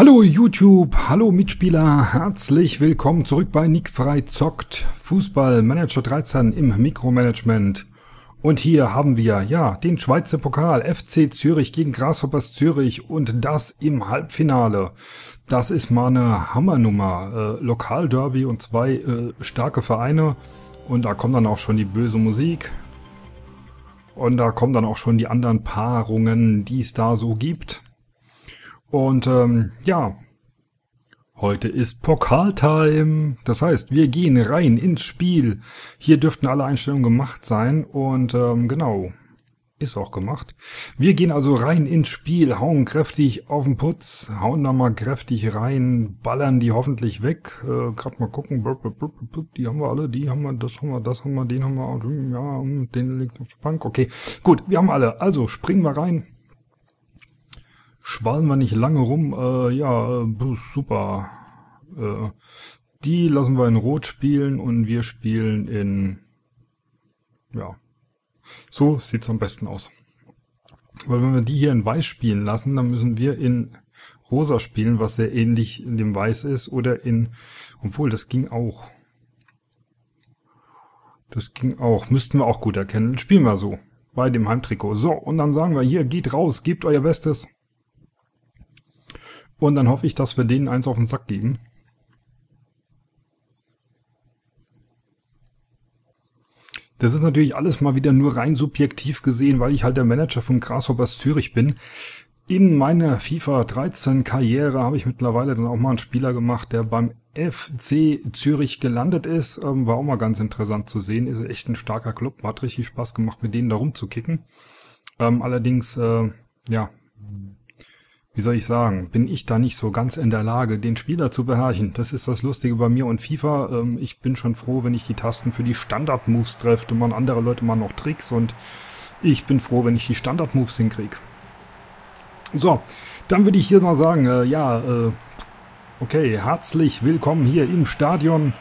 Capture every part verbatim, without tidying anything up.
Hallo YouTube, hallo Mitspieler, herzlich willkommen zurück bei Nick Frei Zockt, Fußball Manager dreizehn im Mikromanagement. Und hier haben wir, ja, den Schweizer Pokal, F C Zürich gegen Grasshoppers Zürich und das im Halbfinale. Das ist mal eine Hammernummer, äh, Lokalderby und zwei äh, starke Vereine und da kommt dann auch schon die böse Musik. Und da kommen dann auch schon die anderen Paarungen, die es da so gibt. Und ähm, ja, heute ist Pokaltime. Das heißt, wir gehen rein ins Spiel. Hier dürften alle Einstellungen gemacht sein. Und ähm, genau, ist auch gemacht. Wir gehen also rein ins Spiel, hauen kräftig auf den Putz, hauen da mal kräftig rein, ballern die hoffentlich weg. Äh, Gerade mal gucken, die haben wir alle, die haben wir, das haben wir, das haben wir, den haben wir, ja, den liegt auf der Bank. Okay, gut, wir haben alle. Also springen wir rein. Schwallen wir nicht lange rum, äh, ja, äh, super. Äh, die lassen wir in Rot spielen und wir spielen in, ja, so sieht's am besten aus. Weil wenn wir die hier in Weiß spielen lassen, dann müssen wir in Rosa spielen, was sehr ähnlich in dem Weiß ist oder in, obwohl das ging auch. Das ging auch, müssten wir auch gut erkennen. Spielen wir so, bei dem Heimtrikot. So, und dann sagen wir hier, geht raus, gebt euer Bestes. Und dann hoffe ich, dass wir denen eins auf den Sack geben. Das ist natürlich alles mal wieder nur rein subjektiv gesehen, weil ich halt der Manager von Grasshoppers Zürich bin. In meiner FIFA dreizehn Karriere habe ich mittlerweile dann auch mal einen Spieler gemacht, der beim F C Zürich gelandet ist. War auch mal ganz interessant zu sehen. Ist echt ein starker Club. Hat richtig Spaß gemacht, mit denen da rumzukicken. Allerdings, äh, ja... Wie soll ich sagen, bin ich da nicht so ganz in der Lage, den Spieler zu beherrschen. Das ist das Lustige bei mir und FIFA. Ähm, ich bin schon froh, wenn ich die Tasten für die Standard-Moves treffe. Da machen andere Leute mal noch Tricks und ich bin froh, wenn ich die Standard-Moves hinkriege. So, dann würde ich hier mal sagen, äh, ja, äh, okay, herzlich willkommen hier im Stadion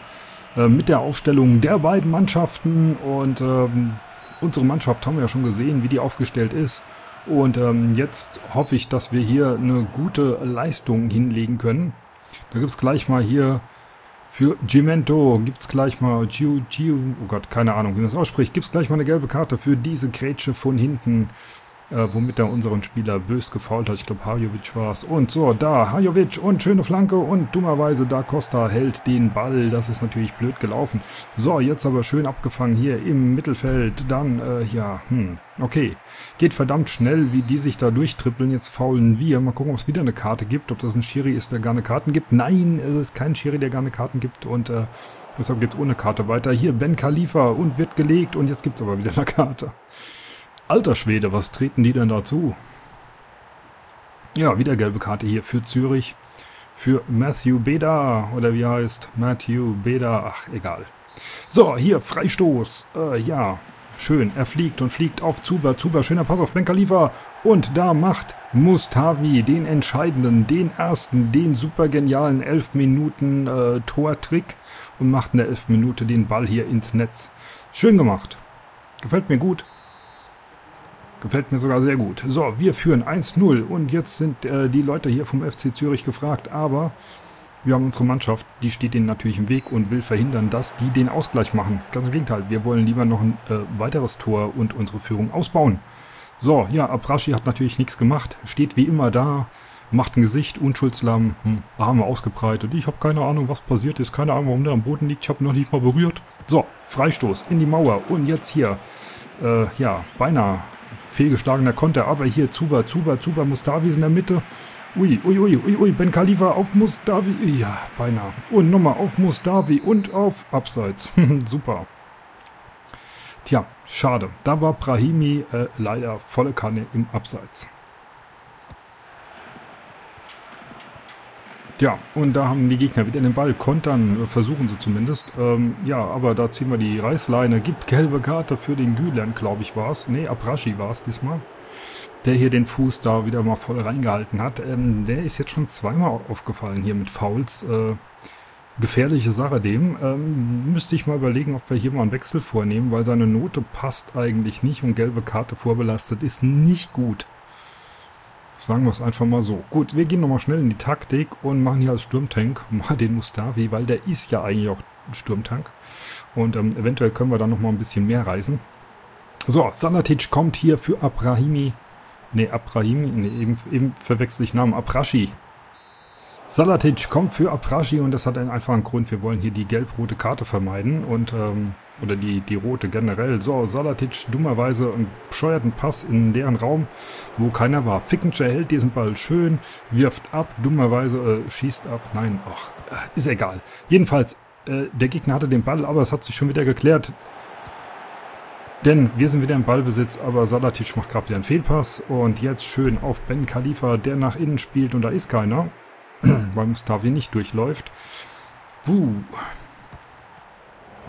äh, mit der Aufstellung der beiden Mannschaften. Und ähm, unsere Mannschaft haben wir ja schon gesehen, wie die aufgestellt ist. Und ähm, jetzt hoffe ich, dass wir hier eine gute Leistung hinlegen können. Da gibt es gleich mal hier für Gimento, gibt es gleich mal Giu, Giu, oh Gott, keine Ahnung, wie man das ausspricht, gibt es gleich mal eine gelbe Karte für diese Grätsche von hinten, äh, womit er unseren Spieler bös gefoult hat. Ich glaube, Hajovic war es. Und so, da, Hajovic und schöne Flanke und dummerweise da Costa hält den Ball. Das ist natürlich blöd gelaufen. So, jetzt aber schön abgefangen hier im Mittelfeld. Dann, äh, ja, hm, okay. Geht verdammt schnell, wie die sich da durchtrippeln. Jetzt faulen wir. Mal gucken, ob es wieder eine Karte gibt. Ob das ein Schiri ist, der gar keine Karten gibt. Nein, es ist kein Schiri, der gar keine Karten gibt. Und äh, deshalb geht es ohne Karte weiter. Hier, Ben Khalifa und wird gelegt. Und jetzt gibt es aber wieder eine Karte. Alter Schwede, was treten die denn dazu? Ja, wieder gelbe Karte hier für Zürich. Für Matthew Beda. Oder wie er heißt? Matthew Beda. Ach, egal. So, hier, Freistoß. Äh, ja. Schön, er fliegt und fliegt auf Zuber, Zuber, schöner Pass auf Ben Khalifa. Und da macht Mustafi den entscheidenden, den ersten, den super genialen elf Minuten Tortrick und macht in der elften Minute den Ball hier ins Netz. Schön gemacht. Gefällt mir gut. Gefällt mir sogar sehr gut. So, wir führen eins null und jetzt sind äh, die Leute hier vom F C Zürich gefragt, aber... Wir haben unsere Mannschaft, die steht denen natürlich im Weg und will verhindern, dass die den Ausgleich machen. Ganz im Gegenteil, wir wollen lieber noch ein äh, weiteres Tor und unsere Führung ausbauen. So, ja, Abraschi hat natürlich nichts gemacht, steht wie immer da, macht ein Gesicht, Unschuldslamm, hm, Arme ausgebreitet. Ich habe keine Ahnung, was passiert ist, keine Ahnung, warum der am Boden liegt, ich habe noch nicht mal berührt. So, Freistoß in die Mauer und jetzt hier, äh, ja, beinahe fehlgeschlagener Konter, aber hier Zuber, Zuber, Zuber, Mustafi ist in der Mitte. Ui, ui, ui, ui, ui, Ben Khalifa auf Mustafi, ja, beinahe. Und nochmal auf Mustafi und auf Abseits. Super. Tja, schade. Da war Brahimi äh, leider volle Kanne im Abseits. Tja, und da haben die Gegner wieder den Ball. Kontern, versuchen sie zumindest. Ähm, ja, aber da ziehen wir die Reißleine. Gibt gelbe Karte für den Gülen, glaube ich, war es. Nee, Abraschi war es diesmal. Der hier den Fuß da wieder mal voll reingehalten hat. Ähm, der ist jetzt schon zweimal aufgefallen hier mit Fouls. Äh, gefährliche Sache dem. Ähm, müsste ich mal überlegen, ob wir hier mal einen Wechsel vornehmen, weil seine Note passt eigentlich nicht und gelbe Karte vorbelastet ist nicht gut. Sagen wir es einfach mal so. Gut, wir gehen nochmal schnell in die Taktik und machen hier als Sturmtank mal den Mustafi, weil der ist ja eigentlich auch ein Sturmtank. Und ähm, eventuell können wir dann nochmal ein bisschen mehr reißen. So, Salatic kommt hier für Abrahimi. Ne, Abrahimi, ne, eben, eben verwechsel ich Namen. Abraschi. Salatic kommt für Abraschi und das hat einen einfachen Grund. Wir wollen hier die gelb-rote Karte vermeiden und, ähm, oder die, die rote generell. So, Salatic dummerweise einen bescheuerten Pass in deren Raum, wo keiner war. Fickenscher hält diesen Ball schön, wirft ab, dummerweise äh, schießt ab. Nein, ach, ist egal. Jedenfalls, äh, der Gegner hatte den Ball, aber es hat sich schon wieder geklärt. Denn wir sind wieder im Ballbesitz, aber Salatic macht gerade wieder einen Fehlpass. Und jetzt schön auf Ben Khalifa, der nach innen spielt und da ist keiner. Weil Mustafi nicht durchläuft. Puh.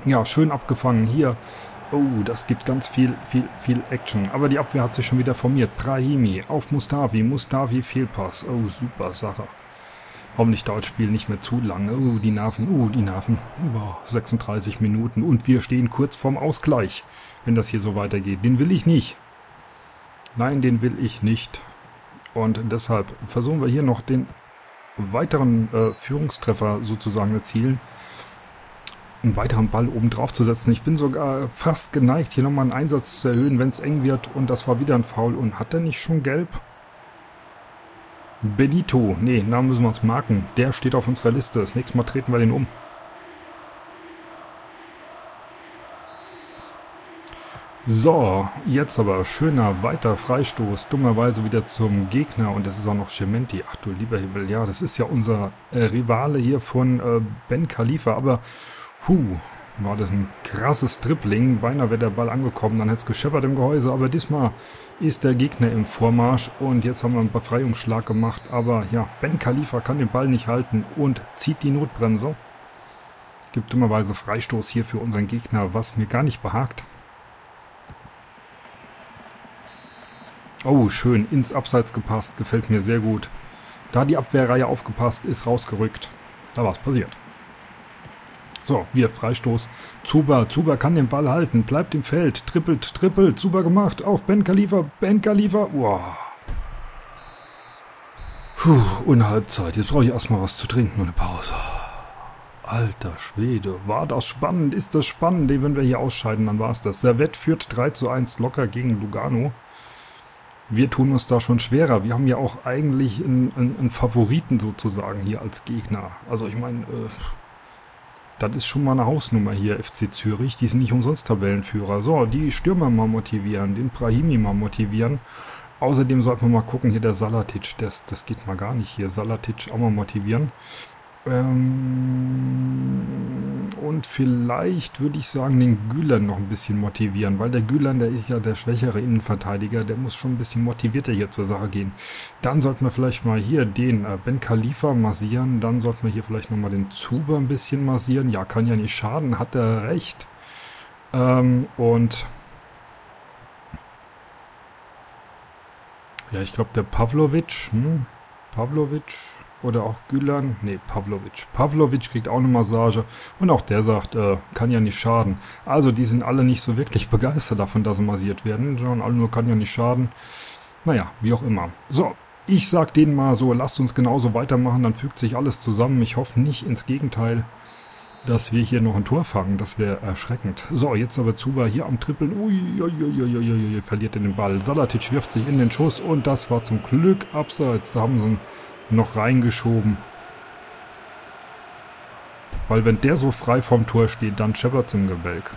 Ja, schön abgefangen hier. Oh, das gibt ganz viel, viel, viel Action. Aber die Abwehr hat sich schon wieder formiert. Brahimi auf Mustafi. Mustafi Fehlpass. Oh, super Sache. Hoffentlich dauert das Spiel nicht mehr zu lange. Oh, die Nerven. Oh, die Nerven. Boah, sechsunddreißig Minuten. Und wir stehen kurz vorm Ausgleich, wenn das hier so weitergeht. Den will ich nicht. Nein, den will ich nicht. Und deshalb versuchen wir hier noch den weiteren äh, Führungstreffer sozusagen erzielen, einen weiteren Ball oben drauf zu setzen. Ich bin sogar fast geneigt, hier nochmal einen Einsatz zu erhöhen, wenn es eng wird. Und das war wieder ein Foul. Und hat er nicht schon gelb? Benito. Nee, da müssen wir uns marken. Der steht auf unserer Liste. Das nächste Mal treten wir den um. So, jetzt aber schöner weiter Freistoß, dummerweise wieder zum Gegner und das ist auch noch Cementi. Ach du lieber Himmel, ja, das ist ja unser äh, Rivale hier von äh, Ben Khalifa, aber huh, war das ein krasses Dribbling, beinahe wäre der Ball angekommen, dann hätte es gescheppert im Gehäuse, aber diesmal ist der Gegner im Vormarsch und jetzt haben wir einen Befreiungsschlag gemacht, aber ja, Ben Khalifa kann den Ball nicht halten und zieht die Notbremse. Gibt dummerweise Freistoß hier für unseren Gegner, was mir gar nicht behagt. Oh, schön, ins Abseits gepasst, gefällt mir sehr gut. Da die Abwehrreihe aufgepasst ist, rausgerückt. Da war es passiert. So, wir Freistoß. Zuber, Zuber kann den Ball halten, bleibt im Feld, trippelt, trippelt, Zuber gemacht, auf Ben Khalifa, Ben Khalifa. Wow. Puh, und Halbzeit, jetzt brauche ich erstmal was zu trinken und eine Pause. Alter Schwede, war das spannend, ist das spannend, wenn wir hier ausscheiden, dann war es das. Servette führt drei zu eins locker gegen Lugano. Wir tun uns da schon schwerer. Wir haben ja auch eigentlich einen, einen, einen Favoriten sozusagen hier als Gegner. Also ich meine, äh, das ist schon mal eine Hausnummer hier, F C Zürich. Die sind nicht umsonst Tabellenführer. So, die Stürmer mal motivieren, den Brahimi mal motivieren. Außerdem sollten wir mal gucken, hier der Salatic, das, das geht mal gar nicht hier. Salatic auch mal motivieren. Ähm, und vielleicht würde ich sagen, den Gülen noch ein bisschen motivieren, weil der Gülen, der ist ja der schwächere Innenverteidiger, der muss schon ein bisschen motivierter hier zur Sache gehen. Dann sollten wir vielleicht mal hier den äh, Ben Khalifa massieren, dann sollten wir hier vielleicht nochmal den Zuber ein bisschen massieren. Ja, kann ja nicht schaden, hat er recht. Ähm, und ja, ich glaube der Pavlovic, hm? Pavlovic... Oder auch Gülen. Nee, Pavlovic. Pavlovic kriegt auch eine Massage. Und auch der sagt, äh, kann ja nicht schaden. Also die sind alle nicht so wirklich begeistert davon, dass sie massiert werden. Sondern alle nur kann ja nicht schaden. Naja, wie auch immer. So, ich sag denen mal so, lasst uns genauso weitermachen. Dann fügt sich alles zusammen. Ich hoffe nicht ins Gegenteil, dass wir hier noch ein Tor fangen. Das wäre erschreckend. So, jetzt aber Zuber hier am Trippeln. Ui, ui, ui, ui, ui, ui, verliert er den Ball. Salatic wirft sich in den Schuss. Und das war zum Glück abseits. Da haben sie einen noch reingeschoben. Weil wenn der so frei vom Tor steht, dann scheppert's im Gebälk.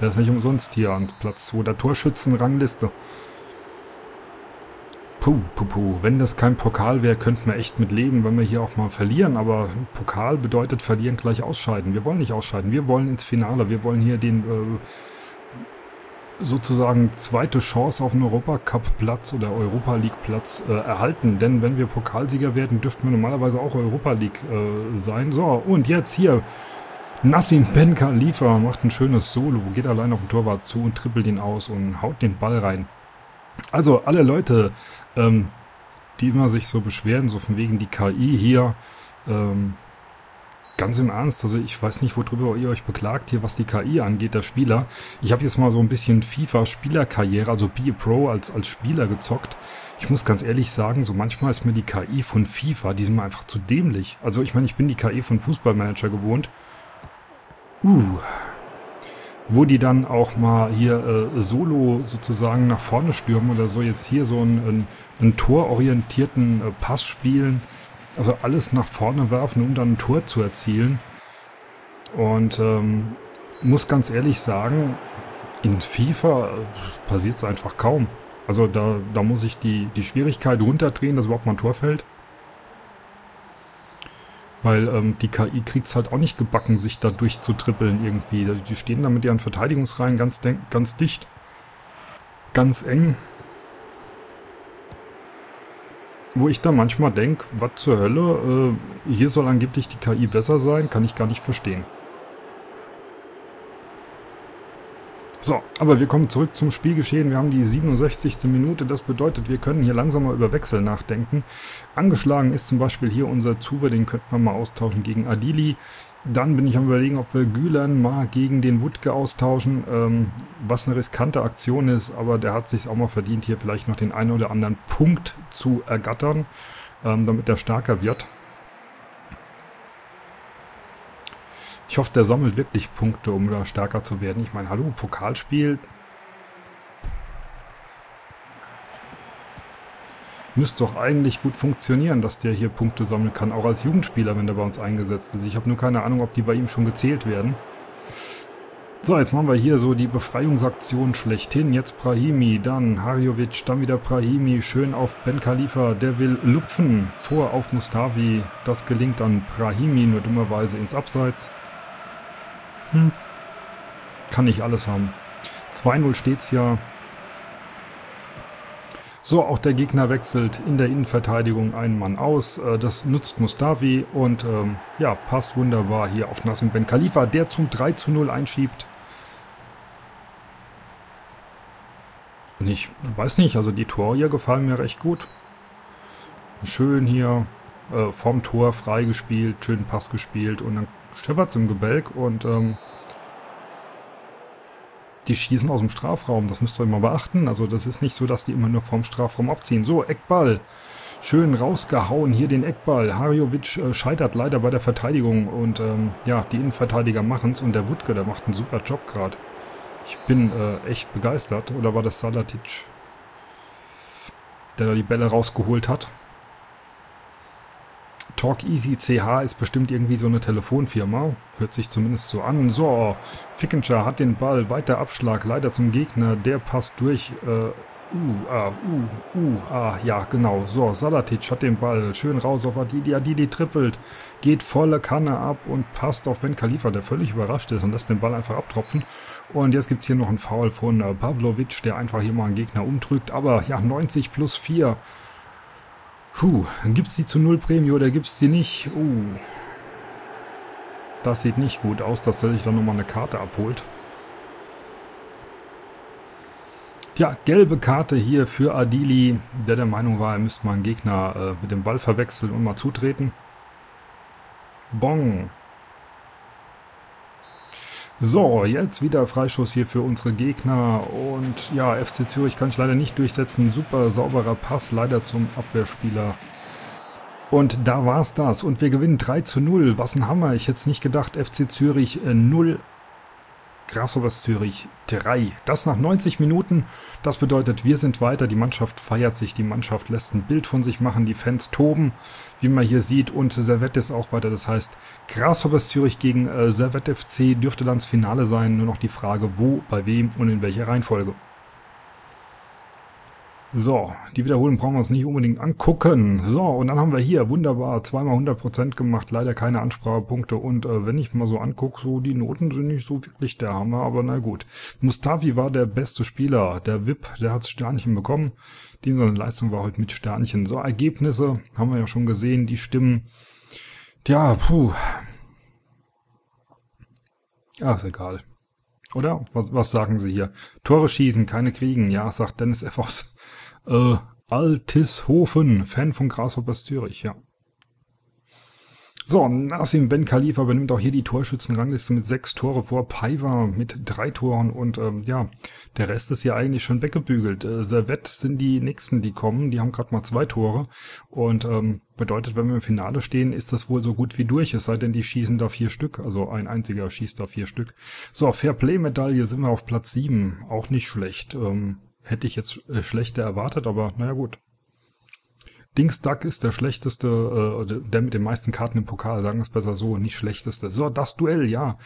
Der ist nicht umsonst hier an Platz zwei der Torschützenrangliste. Puh, puh, puh. Wenn das kein Pokal wäre, könnten wir echt mit leben, wenn wir hier auch mal verlieren. Aber Pokal bedeutet verlieren gleich ausscheiden. Wir wollen nicht ausscheiden. Wir wollen ins Finale. Wir wollen hier den äh, sozusagen zweite Chance auf einen Europa-Cup-Platz oder Europa-League-Platz äh, erhalten. Denn wenn wir Pokalsieger werden, dürften wir normalerweise auch Europa-League äh, sein. So, und jetzt hier Nassim Ben Khalifa macht ein schönes Solo, geht allein auf den Torwart zu und trippelt ihn aus und haut den Ball rein. Also alle Leute, ähm, die immer sich so beschweren, so von wegen die K I hier, ähm, ganz im Ernst, also ich weiß nicht, worüber ihr euch beklagt hier, was die K I angeht, der Spieler. Ich habe jetzt mal so ein bisschen FIFA-Spielerkarriere, also Be a Pro als, als Spieler gezockt. Ich muss ganz ehrlich sagen, so manchmal ist mir die K I von FIFA, die sind mir einfach zu dämlich. Also ich meine, ich bin die K I von Fußball Manager gewohnt. Uh... wo die dann auch mal hier äh, solo sozusagen nach vorne stürmen oder so, jetzt hier so einen, einen, einen tororientierten äh, Pass spielen, also alles nach vorne werfen, um dann ein Tor zu erzielen. Und ähm, muss ganz ehrlich sagen, in FIFA äh, passiert es einfach kaum. Also da, da muss ich die, die Schwierigkeit runterdrehen, dass überhaupt mal ein Tor fällt. Weil ähm, die K I kriegt es halt auch nicht gebacken, sich da durchzutrippeln irgendwie. Die stehen da mit ihren Verteidigungsreihen ganz, ganz dicht. Ganz eng. Wo ich da manchmal denke, was zur Hölle, äh, hier soll angeblich die K I besser sein, kann ich gar nicht verstehen. So, aber wir kommen zurück zum Spielgeschehen. Wir haben die siebenundsechzigste Minute. Das bedeutet, wir können hier langsam mal über Wechsel nachdenken. Angeschlagen ist zum Beispiel hier unser Zuber. Den könnten wir mal austauschen gegen Adili. Dann bin ich am Überlegen, ob wir Gülen mal gegen den Wutke austauschen. Ähm, was eine riskante Aktion ist, aber der hat sich auch mal verdient, hier vielleicht noch den einen oder anderen Punkt zu ergattern, ähm, damit er stärker wird. Ich hoffe, der sammelt wirklich Punkte, um da stärker zu werden. Ich meine, hallo, Pokalspiel. Müsste doch eigentlich gut funktionieren, dass der hier Punkte sammeln kann. Auch als Jugendspieler, wenn der bei uns eingesetzt ist. Ich habe nur keine Ahnung, ob die bei ihm schon gezählt werden. So, jetzt machen wir hier so die Befreiungsaktion schlechthin. Jetzt Brahimi, dann Hajovic, dann wieder Brahimi. Schön auf Ben Khalifa, der will lupfen. Vor auf Mustafi. Das gelingt dann Brahimi, nur dummerweise ins Abseits. Hm. Kann nicht alles haben. zwei null steht's ja. So, auch der Gegner wechselt in der Innenverteidigung einen Mann aus. Das nutzt Mustafi und ähm, ja, passt wunderbar hier auf Nassim Ben Khalifa, der zum drei zu null einschiebt. Und ich weiß nicht, also die Tore hier gefallen mir recht gut. Schön hier äh, vom Tor freigespielt, schönen Pass gespielt und dann scheppert's im Gebälk und ähm, die schießen aus dem Strafraum. Das müsst ihr immer beachten. Also das ist nicht so, dass die immer nur vom Strafraum abziehen. So, Eckball. Schön rausgehauen. Hier den Eckball. Hajovic äh, scheitert leider bei der Verteidigung. Und ähm, ja, die Innenverteidiger machen es. Und der Wutke, der macht einen super Job gerade. Ich bin äh, echt begeistert. Oder war das Salatic, der da die Bälle rausgeholt hat? Talk Easy C H ist bestimmt irgendwie so eine Telefonfirma. Hört sich zumindest so an. So, Fickenscher hat den Ball. Weiter Abschlag, leider zum Gegner. Der passt durch. Äh, uh, ah, uh, uh, ah, ja, genau. So, Salatic hat den Ball. Schön raus auf Adili. Adili trippelt. Geht volle Kanne ab und passt auf Ben Khalifa, der völlig überrascht ist und lässt den Ball einfach abtropfen. Und jetzt gibt es hier noch einen Foul von äh, Pavlovic, der einfach hier mal einen Gegner umdrückt. Aber ja, neunzig plus vier. Puh, gibt es die zu null Prämie oder gibt es die nicht? Uh, das sieht nicht gut aus, dass der sich dann nochmal eine Karte abholt. Tja, gelbe Karte hier für Adili, der der Meinung war, er müsste mal einen Gegner äh, mit dem Ball verwechseln und mal zutreten. Bong. So, jetzt wieder Freischuss hier für unsere Gegner und ja, F C Zürich kann ich leider nicht durchsetzen. Super sauberer Pass, leider zum Abwehrspieler. Und da war's das und wir gewinnen drei zu null. Was ein Hammer, ich hätte es nicht gedacht. F C Zürich äh, null, Grasshoppers Zürich drei. Das nach neunzig Minuten, das bedeutet, wir sind weiter. Die Mannschaft feiert sich, die Mannschaft lässt ein Bild von sich machen, die Fans toben, wie man hier sieht. Und Servette ist auch weiter, das heißt, Grasshoppers Zürich gegen äh, Servette F C dürfte dann das Finale sein. Nur noch die Frage, wo, bei wem und in welcher Reihenfolge. So, die Wiederholung brauchen wir uns nicht unbedingt angucken. So, und dann haben wir hier, wunderbar, zweimal hundert Prozent gemacht, leider keine Ansprachepunkte. Und äh, wenn ich mal so angucke, so die Noten sind nicht so wirklich der Hammer, aber na gut. Mustafi war der beste Spieler, der V I P, der hat Sternchen bekommen. Dem seine Leistung war heute mit Sternchen. So, Ergebnisse haben wir ja schon gesehen, die stimmen. Tja, puh. Ja, ist egal. Oder? Was, was sagen sie hier? Tore schießen, keine kriegen. Ja, sagt Dennis F. aus äh, Altishofen, Fan von Grasshoppers Zürich, ja. So, Nassim Ben Khalifa übernimmt auch hier die Torschützenrangliste mit sechs Tore vor Paiva mit drei Toren und ähm, ja, der Rest ist ja eigentlich schon weggebügelt. Äh, Servette sind die nächsten, die kommen, die haben gerade mal zwei Tore und ähm, bedeutet, wenn wir im Finale stehen, ist das wohl so gut wie durch, es sei denn, die schießen da vier Stück, also ein einziger schießt da vier Stück. So, Fairplay-Medaille sind wir auf Platz sieben, auch nicht schlecht, ähm, hätte ich jetzt äh, schlechter erwartet, aber naja gut. Dings Duck ist der schlechteste, äh, der mit den meisten Karten im Pokal, sagen wir es besser so, nicht schlechteste. So, das Duell, ja.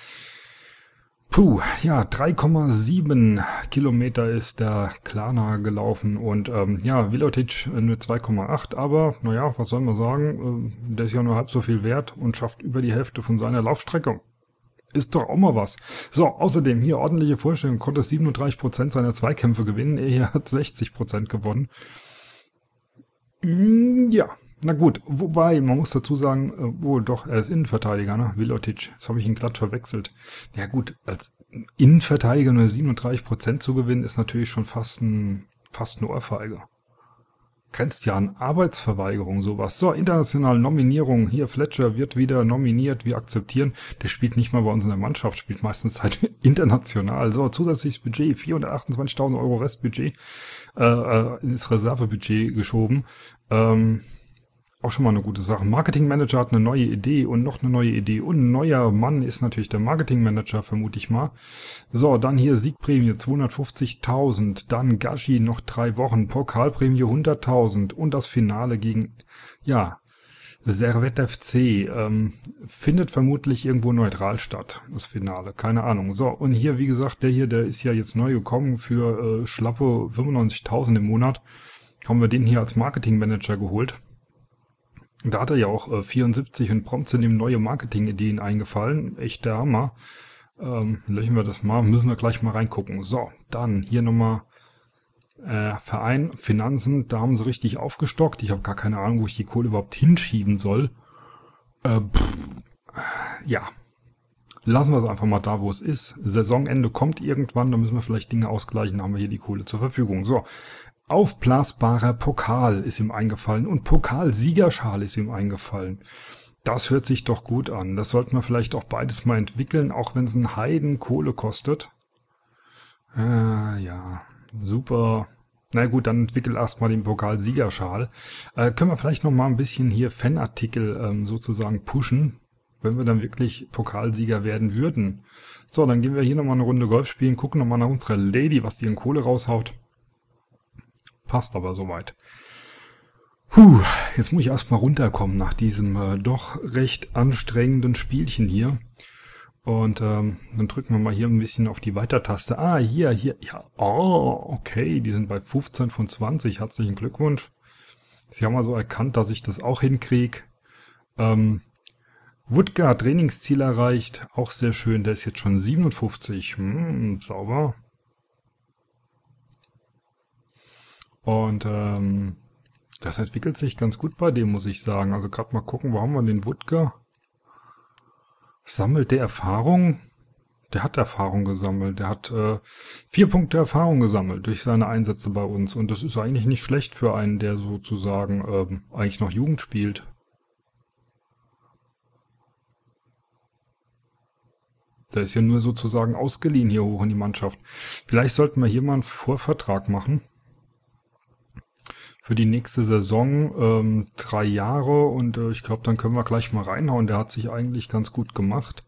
Puh, ja, drei Komma sieben Kilometer ist der Klarner gelaufen und ähm, ja, Vilotic nur zwei Komma acht, aber naja, was soll man sagen, äh, der ist ja nur halb so viel wert und schafft über die Hälfte von seiner Laufstrecke. Ist doch auch mal was. So, außerdem hier ordentliche Vorstellung, konnte siebenunddreißig Prozent seiner Zweikämpfe gewinnen, er hat sechzig Prozent gewonnen. Ja, na gut, wobei, man muss dazu sagen, äh, wohl doch, er ist Innenverteidiger, ne, Vilotic, das habe ich ihn glatt verwechselt. Ja gut, als Innenverteidiger nur siebenunddreißig Prozent zu gewinnen, ist natürlich schon fast ein, fast eine Ohrfeige. Grenzt ja an Arbeitsverweigerung, sowas. So, internationale Nominierung, hier Fletcher wird wieder nominiert, wir akzeptieren, der spielt nicht mal bei uns in der Mannschaft, spielt meistens halt international. So, zusätzliches Budget, vierhundertachtundzwanzigtausend Euro Restbudget, äh, ins Reservebudget geschoben, ähm, auch schon mal eine gute Sache. Marketingmanager hat eine neue Idee und noch eine neue Idee und ein neuer Mann ist natürlich der Marketingmanager, vermute ich mal. So, dann hier Siegprämie zweihundertfünfzigtausend, dann Gashi noch drei Wochen, Pokalprämie hunderttausend und das Finale gegen, ja, Servette F C, ähm, findet vermutlich irgendwo neutral statt, das Finale, keine Ahnung. So, und hier, wie gesagt, der hier, der ist ja jetzt neu gekommen für äh, schlappe fünfundneunzigtausend im Monat, haben wir den hier als Marketingmanager geholt. Da hat er ja auch äh, vierundsiebzig und prompt sind ihm neue Marketing-Ideen eingefallen. Echt der Hammer. Ähm, löschen wir das mal, müssen wir gleich mal reingucken. So, dann hier nochmal äh, Verein, Finanzen, da haben sie richtig aufgestockt. Ich habe gar keine Ahnung, wo ich die Kohle überhaupt hinschieben soll. Äh, pff, ja, lassen wir es einfach mal da, wo es ist. Saisonende kommt irgendwann, da müssen wir vielleicht Dinge ausgleichen, da haben wir hier die Kohle zur Verfügung. So. Aufblasbarer Pokal ist ihm eingefallen und Pokalsiegerschale ist ihm eingefallen. Das hört sich doch gut an. Das sollten wir vielleicht auch beides mal entwickeln, auch wenn es einen Heiden Kohle kostet. Äh, ja, super. Na gut, dann entwickel erstmal den Pokalsiegerschal. Äh, können wir vielleicht noch mal ein bisschen hier Fanartikel ähm, sozusagen pushen, wenn wir dann wirklich Pokalsieger werden würden. So, dann gehen wir hier nochmal eine Runde Golf spielen, gucken nochmal nach unserer Lady, was die in Kohle raushaut. Passt aber soweit. Puh, jetzt muss ich erstmal runterkommen nach diesem äh, doch recht anstrengenden Spielchen hier. Und ähm, dann drücken wir mal hier ein bisschen auf die Weitertaste. Ah, hier, hier, ja. Oh, okay, die sind bei fünfzehn von zwanzig. Herzlichen Glückwunsch. Sie haben also erkannt, dass ich das auch hinkriege. Ähm, Wutke hat Trainingsziel erreicht. Auch sehr schön. Der ist jetzt schon siebenundfünfzig. Hm, sauber. Und ähm, das entwickelt sich ganz gut bei dem, muss ich sagen. Also gerade mal gucken, wo haben wir den Wutke? Sammelt der Erfahrung? Der hat Erfahrung gesammelt. Der hat äh, vier Punkte Erfahrung gesammelt durch seine Einsätze bei uns. Und das ist eigentlich nicht schlecht für einen, der sozusagen ähm, eigentlich noch Jugend spielt. Der ist ja nur sozusagen ausgeliehen hier hoch in die Mannschaft. Vielleicht sollten wir hier mal einen Vorvertrag machen. Für die nächste Saison ähm, drei Jahre und äh, ich glaube, dann können wir gleich mal reinhauen. Der hat sich eigentlich ganz gut gemacht.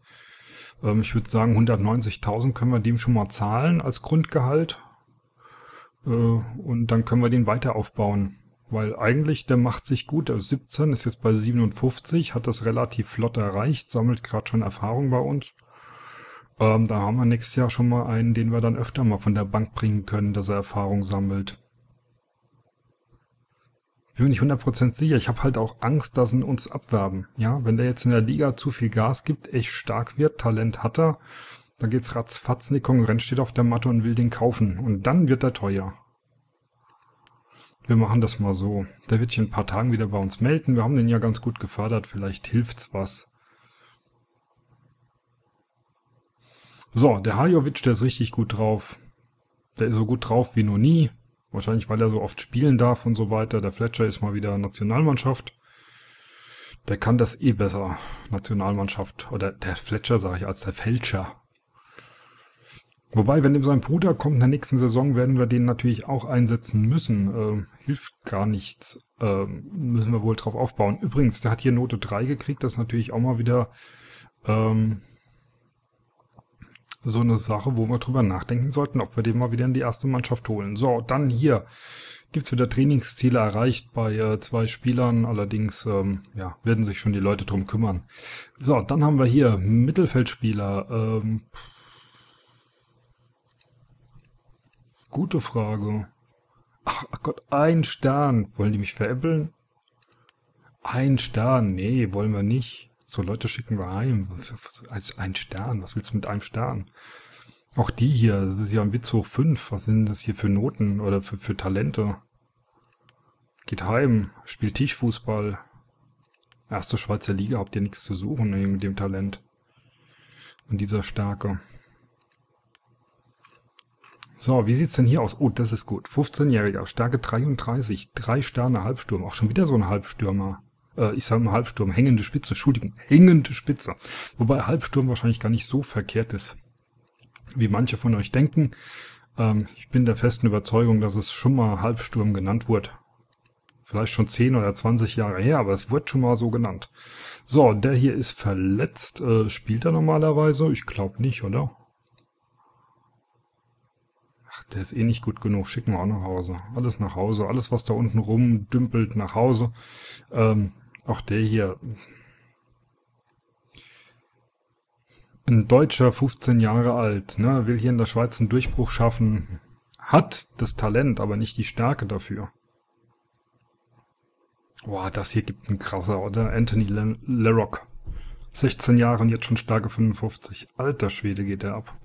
Ähm, ich würde sagen, hundertneunzigtausend können wir dem schon mal zahlen als Grundgehalt. Äh, und dann können wir den weiter aufbauen, weil eigentlich der macht sich gut. Also siebzehn ist jetzt bei siebenundfünfzig, hat das relativ flott erreicht, sammelt gerade schon Erfahrung bei uns. Ähm, da haben wir nächstes Jahr schon mal einen, den wir dann öfter mal von der Bank bringen können, dass er Erfahrung sammelt. Ich bin mir nicht hundert Prozent sicher. Ich habe halt auch Angst, dass sie uns abwerben. Ja, wenn der jetzt in der Liga zu viel Gas gibt, echt stark wird, Talent hat er, dann geht's ratzfatz, die Konkurrenz steht auf der Matte und will den kaufen. Und dann wird er teuer. Wir machen das mal so. Der wird sich in ein paar Tagen wieder bei uns melden. Wir haben den ja ganz gut gefördert. Vielleicht hilft's was. So, der Hajovic, der ist richtig gut drauf. Der ist so gut drauf wie noch nie. Wahrscheinlich, weil er so oft spielen darf und so weiter. Der Fletcher ist mal wieder Nationalmannschaft. Der kann das eh besser, Nationalmannschaft. Oder der Fletcher, sage ich, als der Fälscher. Wobei, wenn ihm sein Bruder kommt, in der nächsten Saison werden wir den natürlich auch einsetzen müssen. Ähm, hilft gar nichts. Ähm, müssen wir wohl drauf aufbauen. Übrigens, der hat hier Note drei gekriegt. Das ist natürlich auch mal wieder ähm, so eine Sache, wo wir drüber nachdenken sollten, ob wir den mal wieder in die erste Mannschaft holen. So, dann hier gibt es wieder Trainingsziele erreicht bei äh, zwei Spielern. Allerdings ähm, ja, werden sich schon die Leute drum kümmern. So, dann haben wir hier Mittelfeldspieler. Ähm, Gute Frage. Ach, ach Gott, ein Stern. Wollen die mich veräppeln? Ein Stern. Nee, wollen wir nicht. So Leute schicken wir heim. Als ein Stern. Was willst du mit einem Stern? Auch die hier. Das ist ja ein Witz hoch fünf. Was sind das hier für Noten oder für, für Talente? Geht heim. Spielt Tischfußball. Erste Schweizer Liga. Habt ihr nichts zu suchen mit dem Talent. Und dieser Stärke. So, wie sieht's denn hier aus? Oh, das ist gut. fünfzehnjähriger, Stärke dreiunddreißig, drei Sterne, Halbsturm. Auch schon wieder so ein Halbstürmer. Äh, ich sage mal Halbsturm, hängende Spitze, Entschuldigung, hängende Spitze. Wobei Halbsturm wahrscheinlich gar nicht so verkehrt ist, wie manche von euch denken. Ähm, ich bin der festen Überzeugung, dass es schon mal Halbsturm genannt wurde. Vielleicht schon zehn oder zwanzig Jahre her, aber es wurde schon mal so genannt. So, der hier ist verletzt. Äh, spielt er normalerweise? Ich glaube nicht, oder? Der ist eh nicht gut genug, schicken wir auch nach Hause. Alles nach Hause, alles was da unten rumdümpelt, nach Hause. Ähm, auch der hier. Ein Deutscher, fünfzehn Jahre alt, ne, will hier in der Schweiz einen Durchbruch schaffen. Hat das Talent, aber nicht die Stärke dafür. Boah, das hier gibt einen krasser, oder? Anthony Lerock. sechzehn Jahre und jetzt schon Stärke fünfundfünfzig. Alter Schwede geht der ab.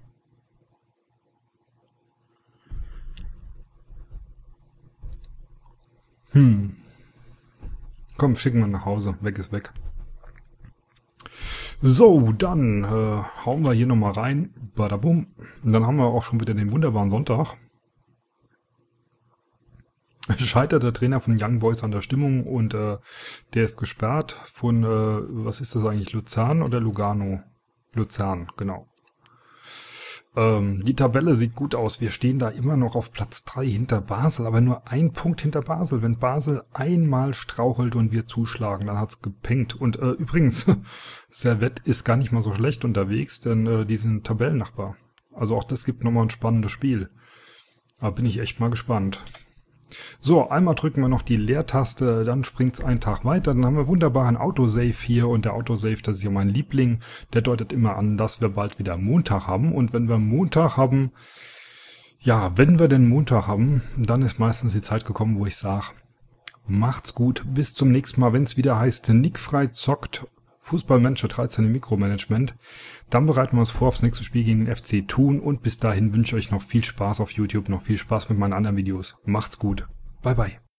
Hm. Komm, schicken wir nach Hause. Weg ist weg. So, dann äh, hauen wir hier nochmal rein. Badabum. Und dann haben wir auch schon wieder den wunderbaren Sonntag. Scheitert der Trainer von Young Boys an der Stimmung und äh, der ist gesperrt von, äh, was ist das eigentlich, Luzern oder Lugano? Luzern, genau. Ähm, die Tabelle sieht gut aus. Wir stehen da immer noch auf Platz drei hinter Basel, aber nur ein Punkt hinter Basel. Wenn Basel einmal strauchelt und wir zuschlagen, dann hat's gepengt. Und äh, übrigens, Servette ist gar nicht mal so schlecht unterwegs, denn äh, die sind Tabellennachbar. Also auch das gibt nochmal ein spannendes Spiel. Da bin ich echt mal gespannt. So, einmal drücken wir noch die Leertaste, dann springt es einen Tag weiter. Dann haben wir wunderbaren Autosave hier und der Autosave, das ist ja mein Liebling. Der deutet immer an, dass wir bald wieder Montag haben. Und wenn wir Montag haben, ja, wenn wir denn Montag haben, dann ist meistens die Zeit gekommen, wo ich sage, macht's gut, bis zum nächsten Mal, wenn es wieder heißt, Nick Frei zockt, Fußball Manager dreizehn im Mikromanagement. Dann bereiten wir uns vor aufs nächste Spiel gegen den F C Thun und bis dahin wünsche ich euch noch viel Spaß auf YouTube, noch viel Spaß mit meinen anderen Videos. Macht's gut. Bye bye.